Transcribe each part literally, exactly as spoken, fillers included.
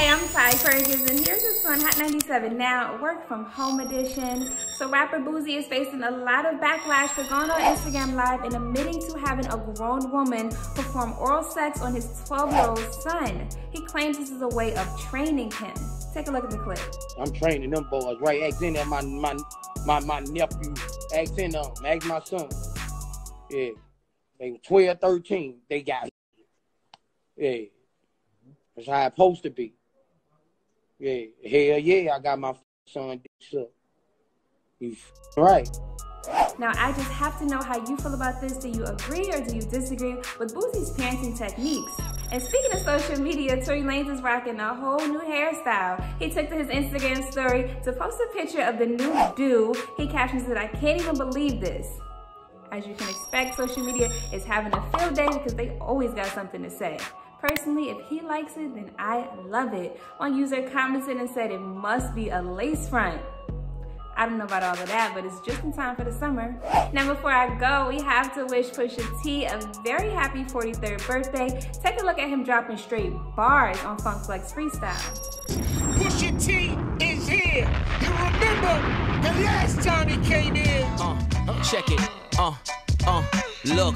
Hey, I'm Ty Ferguson, and here's this one, Hot ninety-seven Now, Work From Home Edition. So rapper Boosie is facing a lot of backlash for going on Instagram Live and admitting to having a grown woman perform oral sex on his twelve-year-old son. He claims this is a way of training him. Take a look at the clip. I'm training them boys, right? Ask in there, my, my, my, my nephew, ask in them, ask my son. Yeah, they were twelve, thirteen, they got hit. Yeah, that's how it's supposed to be. Yeah, hell yeah, I got my son dick sucked. You right. Now, I just have to know how you feel about this. Do you agree or do you disagree with Boosie's parenting techniques? And speaking of social media, Tory Lanez is rocking a whole new hairstyle. He took to his Instagram story to post a picture of the new do. He captions that, "I can't even believe this." As you can expect, social media is having a field day because they always got something to say. Personally, if he likes it, then I love it. One user commented and said it must be a lace front. I don't know about all of that, but it's just in time for the summer. Now, before I go, we have to wish Pusha T a very happy forty-third birthday. Take a look at him dropping straight bars on Funk Flex Freestyle. Pusha T is here. You remember the last time he came in? Uh, check it. Uh, uh, look,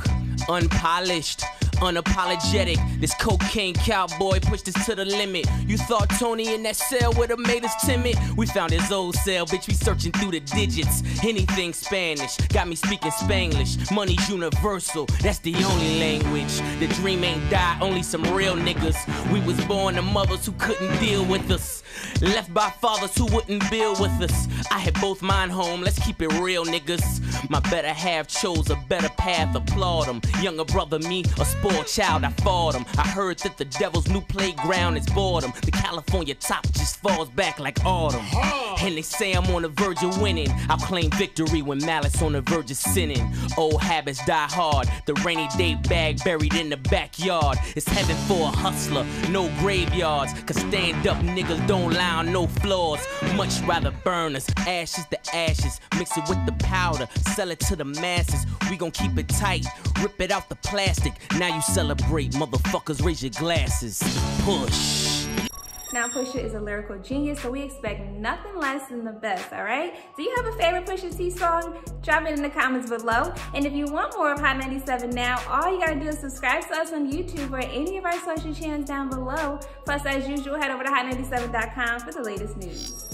unpolished. Unapologetic, this cocaine cowboy pushed us to the limit. You thought Tony in that cell would have made us timid? We found his old cell, bitch, we searching through the digits. Anything Spanish, got me speaking Spanglish. Money's universal, that's the only language. The dream ain't died, only some real niggas. We was born to mothers who couldn't deal with us, left by fathers who wouldn't build with us. I had both mine home, let's keep it real, niggas. My better half chose a better path, applaud him. Younger brother me, a spoiled child, I fought him. I heard that the devil's new playground is boredom. The California top just falls back like autumn. And they say I'm on the verge of winning. I'll claim victory when malice on the verge of sinning. Old habits die hard, the rainy day bag buried in the backyard. It's heaven for a hustler, no graveyards. Cause stand up niggas don't lie on no flaws. Much rather burn us, ashes to ashes. Mix it with the powder, sell it to the masses. We gon' keep it tight, rip it out the plastic. Now you celebrate, motherfuckers, raise your glasses. Push. Now, Pusha is a lyrical genius, so we expect nothing less than the best, all right? Do you have a favorite Pusha T song? Drop it in the comments below. And if you want more of Hot ninety-seven Now, all you gotta do is subscribe to us on YouTube or any of our social channels down below. Plus, as usual, head over to hot ninety-seven dot com for the latest news.